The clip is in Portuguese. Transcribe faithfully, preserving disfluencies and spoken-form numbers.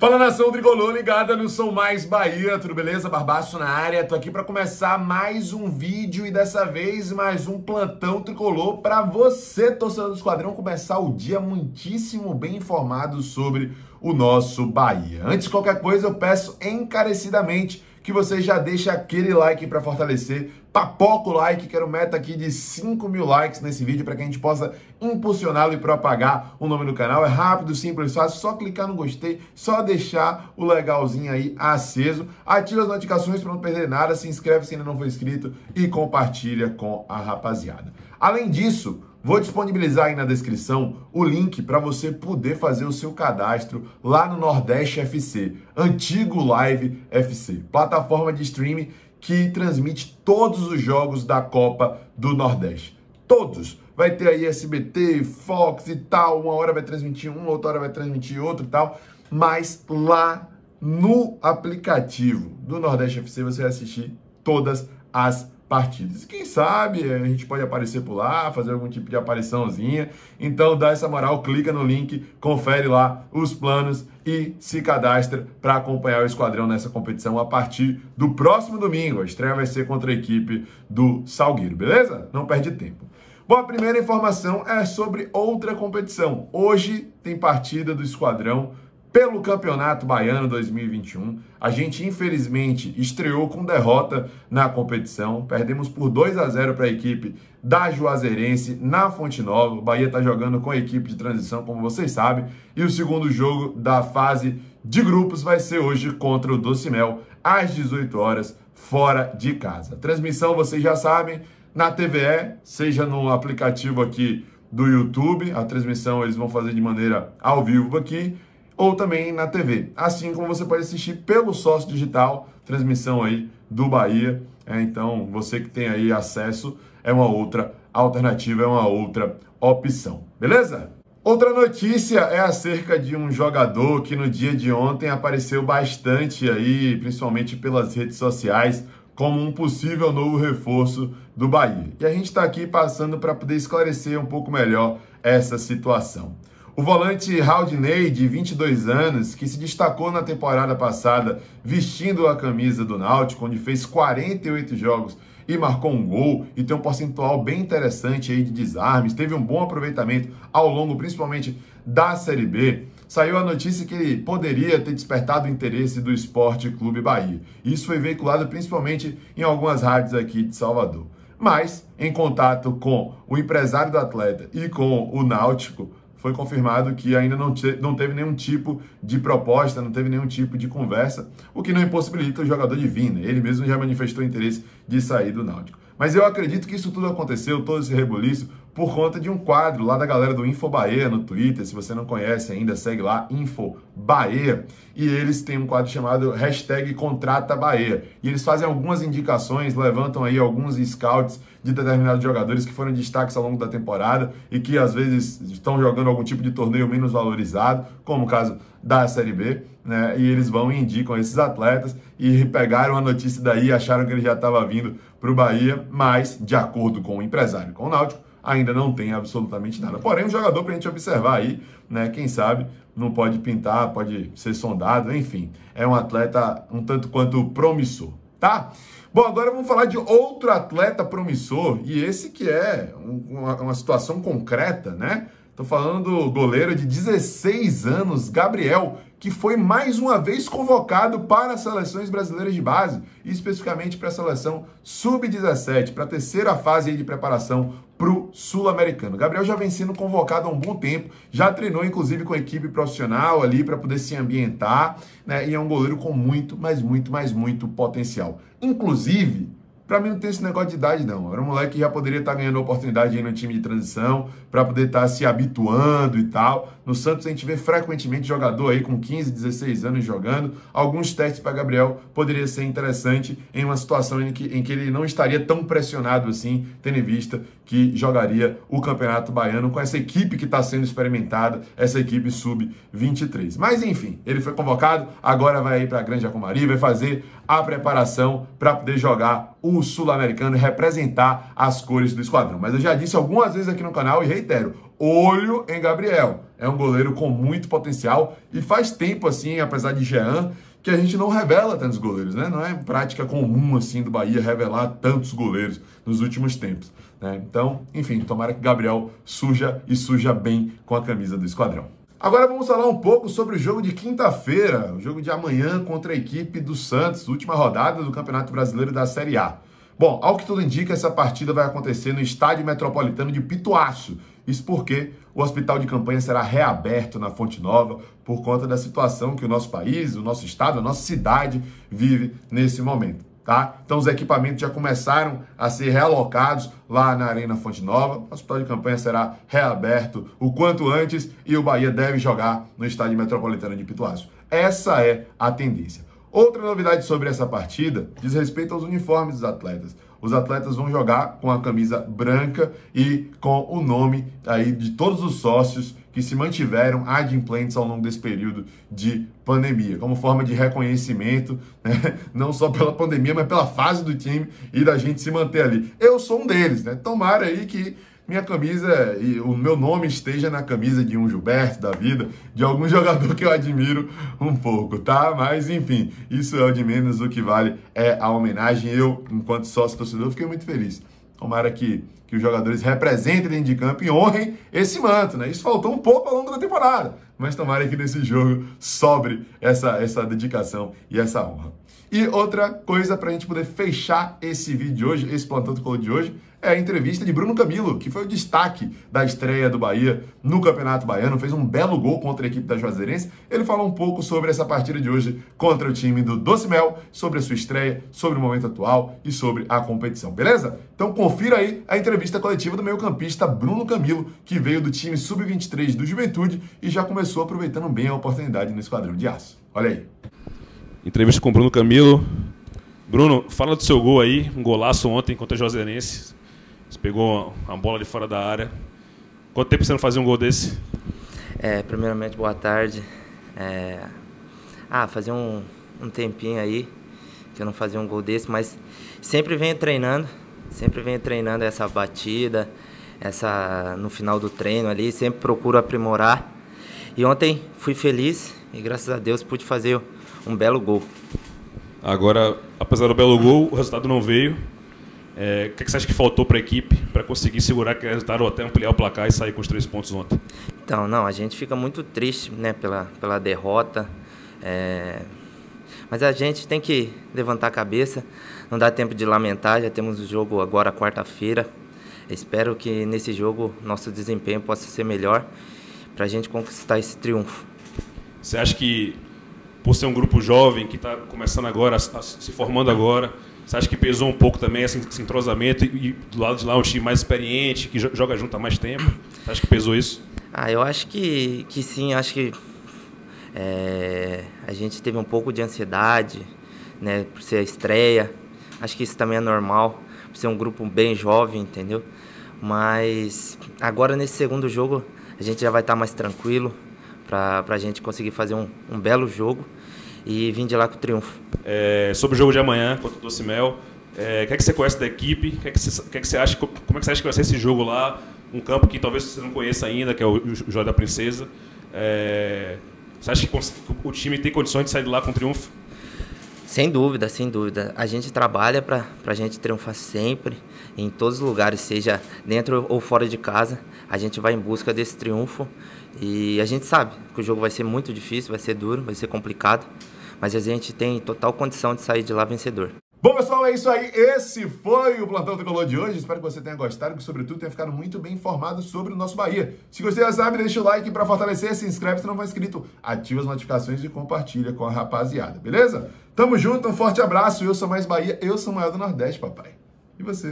Fala, nação tricolor ligada no Sou Mais Bahia, tudo beleza? Barbaço na área, tô aqui para começar mais um vídeo e dessa vez mais um plantão tricolor para você, torcedor do Esquadrão, começar o dia muitíssimo bem informado sobre o nosso Bahia. Antes de qualquer coisa, eu peço encarecidamente que você já deixe aquele like para fortalecer, papoca o like, quero meta aqui de cinco mil likes nesse vídeo para que a gente possa impulsioná-lo e propagar o nome do canal. É rápido, simples, fácil, só clicar no gostei, só deixar o legalzinho aí aceso, ativa as notificações para não perder nada, se inscreve se ainda não for inscrito e compartilha com a rapaziada. Além disso, vou disponibilizar aí na descrição o link para você poder fazer o seu cadastro lá no Nordeste F C, antigo Live F C, plataforma de streaming que transmite todos os jogos da Copa do Nordeste. Todos! Vai ter aí S B T, Fox e tal, uma hora vai transmitir um, outra hora vai transmitir outro e tal, mas lá no aplicativo do Nordeste F C você vai assistir todas as partidas. E quem sabe a gente pode aparecer por lá, fazer algum tipo de apariçãozinha. Então dá essa moral, clica no link, confere lá os planos e se cadastra para acompanhar o Esquadrão nessa competição a partir do próximo domingo. A estreia vai ser contra a equipe do Salgueiro, beleza? Não perde tempo. Bom, a primeira informação é sobre outra competição. Hoje tem partida do Esquadrão pelo Campeonato Baiano dois mil e vinte e um, a gente infelizmente estreou com derrota na competição, perdemos por dois a zero para a equipe da Juazeirense na Fonte Nova. O Bahia está jogando com a equipe de transição, como vocês sabem, e o segundo jogo da fase de grupos vai ser hoje contra o Doce Mel, às dezoito horas, fora de casa. A transmissão, vocês já sabem, na T V E, seja no aplicativo aqui do YouTube, a transmissão eles vão fazer de maneira ao vivo aqui, ou também na T V, assim como você pode assistir pelo sócio digital, transmissão aí do Bahia. É, então, você que tem aí acesso, é uma outra alternativa, é uma outra opção, beleza? Outra notícia é acerca de um jogador que no dia de ontem apareceu bastante aí, principalmente pelas redes sociais, como um possível novo reforço do Bahia. E a gente está aqui passando para poder esclarecer um pouco melhor essa situação. O volante Raul Dinei, de vinte e dois anos, que se destacou na temporada passada vestindo a camisa do Náutico, onde fez quarenta e oito jogos e marcou um gol e tem um percentual bem interessante aí de desarmes, teve um bom aproveitamento ao longo, principalmente, da Série B. Saiu a notícia que ele poderia ter despertado o interesse do Esporte Clube Bahia. Isso foi veiculado principalmente em algumas rádios aqui de Salvador. Mas, em contato com o empresário do atleta e com o Náutico, foi confirmado que ainda não, te, não teve nenhum tipo de proposta, não teve nenhum tipo de conversa, o que não impossibilita o jogador de vir, né? Ele mesmo já manifestou interesse de sair do Náutico. Mas eu acredito que isso tudo aconteceu, todo esse rebuliço, por conta de um quadro lá da galera do Info Bahia no Twitter. Se você não conhece ainda, segue lá, Info Bahia. E eles têm um quadro chamado Hashtag Contrata Bahia. E eles fazem algumas indicações, levantam aí alguns scouts de determinados jogadores que foram destaques ao longo da temporada e que às vezes estão jogando algum tipo de torneio menos valorizado, como o caso da Série B, né? E eles vão e indicam esses atletas e pegaram a notícia daí, acharam que ele já estava vindo para o Bahia, mas de acordo com o empresário, com o Náutico, ainda não tem absolutamente nada. Porém, um jogador para a gente observar aí, né? Quem sabe não pode pintar, pode ser sondado, enfim. É um atleta um tanto quanto promissor, tá? Bom, agora vamos falar de outro atleta promissor, e esse que é uma, uma situação concreta, né? Tô falando do goleiro de dezesseis anos, Gabriel, que foi mais uma vez convocado para as seleções brasileiras de base, e especificamente para a seleção sub dezessete, para a terceira fase aí de preparação para o sul-americano. Gabriel já vem sendo convocado há um bom tempo, já treinou inclusive com a equipe profissional ali para poder se ambientar, né? E é um goleiro com muito, mas muito, mas muito potencial. Inclusive, para mim não tem esse negócio de idade, não. Era um moleque que já poderia estar ganhando oportunidade aí no time de transição, para poder estar se habituando e tal. No Santos a gente vê frequentemente jogador aí com quinze, dezesseis anos jogando. Alguns testes para Gabriel poderia ser interessante em uma situação em que, em que ele não estaria tão pressionado assim, tendo em vista que jogaria o Campeonato Baiano com essa equipe que está sendo experimentada, essa equipe sub vinte e três. Mas enfim, ele foi convocado, agora vai aí para a Grande Jacumarí, vai fazer a preparação para poder jogar o sul-americano e representar as cores do esquadrão. Mas eu já disse algumas vezes aqui no canal e reitero, olho em Gabriel. É um goleiro com muito potencial e faz tempo, assim, apesar de Jean, que a gente não revela tantos goleiros, né? Não é prática comum, assim, do Bahia revelar tantos goleiros nos últimos tempos, né? Então, enfim, tomara que Gabriel suja e suja bem com a camisa do esquadrão. Agora vamos falar um pouco sobre o jogo de quinta-feira, o jogo de amanhã contra a equipe do Santos, última rodada do Campeonato Brasileiro da Série A. Bom, ao que tudo indica, essa partida vai acontecer no Estádio Metropolitano de Pituaçu. Isso porque o hospital de campanha será reaberto na Fonte Nova por conta da situação que o nosso país, o nosso estado, a nossa cidade vive nesse momento, tá? Então os equipamentos já começaram a ser realocados lá na Arena Fonte Nova. O hospital de campanha será reaberto o quanto antes e o Bahia deve jogar no Estádio Metropolitano de Pituaçu. Essa é a tendência. Outra novidade sobre essa partida diz respeito aos uniformes dos atletas. Os atletas vão jogar com a camisa branca e com o nome aí de todos os sócios que se mantiveram adimplentes ao longo desse período de pandemia, como forma de reconhecimento, né? Não só pela pandemia, mas pela fase do time e da gente se manter ali. Eu sou um deles, né? Tomara aí que minha camisa e o meu nome esteja na camisa de um Gilberto da vida, de algum jogador que eu admiro um pouco, tá? Mas, enfim, isso é o de menos, o que vale é a homenagem. Eu, enquanto sócio-torcedor, fiquei muito feliz. Tomara que, que os jogadores representem dentro de campo e honrem esse manto, né? Isso faltou um pouco ao longo da temporada, mas tomara que nesse jogo sobre essa, essa dedicação e essa honra. E outra coisa para a gente poder fechar esse vídeo de hoje, esse Plantão Tricolor de hoje, é a entrevista de Bruno Camilo, que foi o destaque da estreia do Bahia no Campeonato Baiano, fez um belo gol contra a equipe da Juazeirense. Ele falou um pouco sobre essa partida de hoje contra o time do Doce Mel, sobre a sua estreia, sobre o momento atual e sobre a competição, beleza? Então confira aí a entrevista coletiva do meio-campista Bruno Camilo, que veio do time sub vinte e três do Juventude e já começou aproveitando bem a oportunidade no Esquadrão de Aço. Olha aí. Entrevista com o Bruno Camilo. Bruno, fala do seu gol aí, um golaço ontem contra a Juazeirense. Você pegou uma bola de fora da área. Quanto tempo você não fazia um gol desse? É, primeiramente, boa tarde. É... Ah, fazia um, um tempinho aí que eu não fazia um gol desse, mas sempre venho treinando, sempre venho treinando essa batida, essa no final do treino ali, sempre procuro aprimorar. E ontem fui feliz e graças a Deus pude fazer um belo gol. Agora, apesar do belo gol, o resultado não veio. É, o que você acha que faltou para a equipe para conseguir segurar aquele resultado ou até ampliar o placar e sair com os três pontos ontem? Então, não, a gente fica muito triste, né, pela, pela derrota, é... mas a gente tem que levantar a cabeça, não dá tempo de lamentar, já temos o jogo agora quarta-feira, espero que nesse jogo nosso desempenho possa ser melhor para a gente conquistar esse triunfo. Você acha que, por ser um grupo jovem que está começando agora, se formando agora, você acha que pesou um pouco também esse entrosamento e do lado de lá um time mais experiente, que joga junto há mais tempo? Você acha que pesou isso? Ah, eu acho que, que sim, acho que é, a gente teve um pouco de ansiedade, né, por ser a estreia, acho que isso também é normal, por ser um grupo bem jovem, entendeu? Mas agora nesse segundo jogo a gente já vai estar mais tranquilo para a gente conseguir fazer um, um belo jogo e vim de lá com o triunfo. É, sobre o jogo de amanhã contra o Doce Mel, é, o que é que você conhece da equipe? Que é que você, que é que você acha, como é que você acha que vai ser esse jogo lá? Um campo que talvez você não conheça ainda, que é o, o Jogar da Princesa. É, você acha que o time tem condições de sair de lá com triunfo? Sem dúvida, sem dúvida. A gente trabalha para a gente triunfar sempre, em todos os lugares, seja dentro ou fora de casa. A gente vai em busca desse triunfo e a gente sabe que o jogo vai ser muito difícil, vai ser duro, vai ser complicado. Mas a gente tem total condição de sair de lá vencedor. Bom, pessoal, é isso aí. Esse foi o Plantão Tricolor de hoje. Espero que você tenha gostado e, sobretudo, tenha ficado muito bem informado sobre o nosso Bahia. Se gostei, já sabe, deixa o like para fortalecer, se inscreve se não for inscrito, ativa as notificações e compartilha com a rapaziada, beleza? Tamo junto, um forte abraço. Eu sou mais Bahia, eu sou o maior do Nordeste, papai. E você?